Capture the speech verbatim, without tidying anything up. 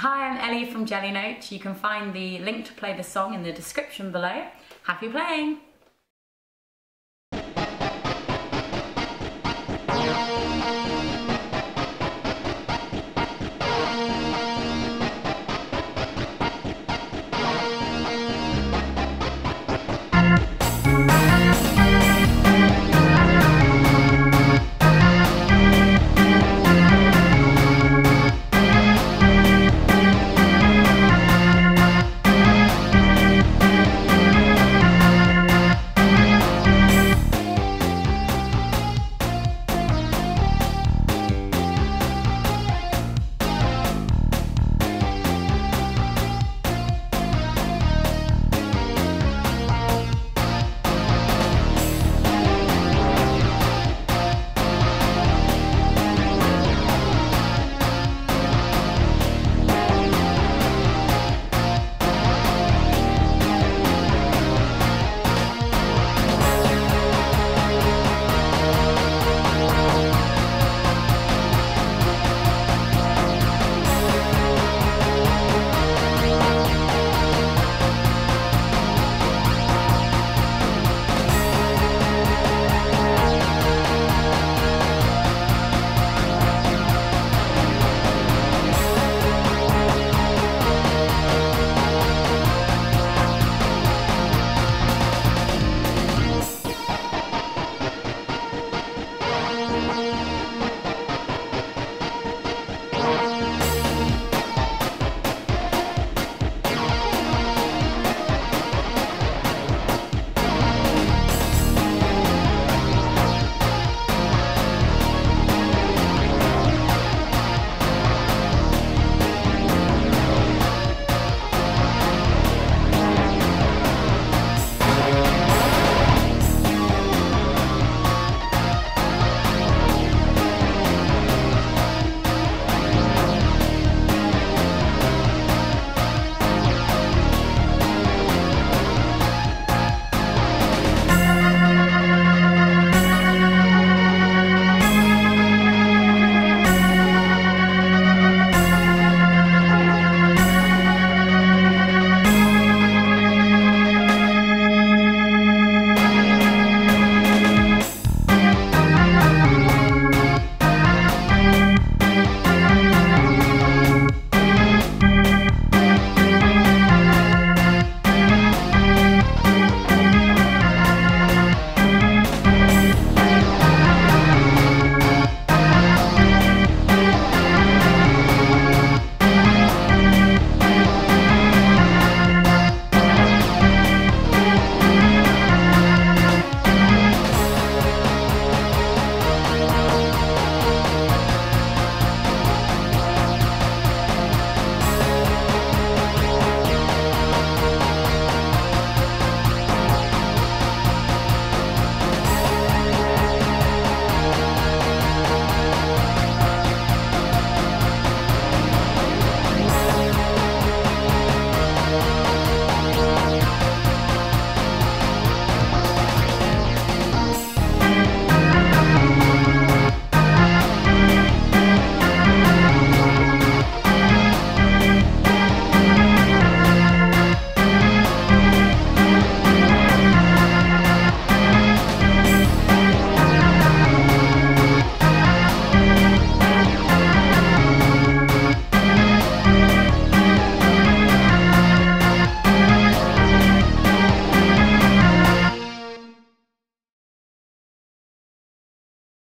Hi, I'm Ellie from Jellynote. You can find the link to play the song in the description below. Happy playing!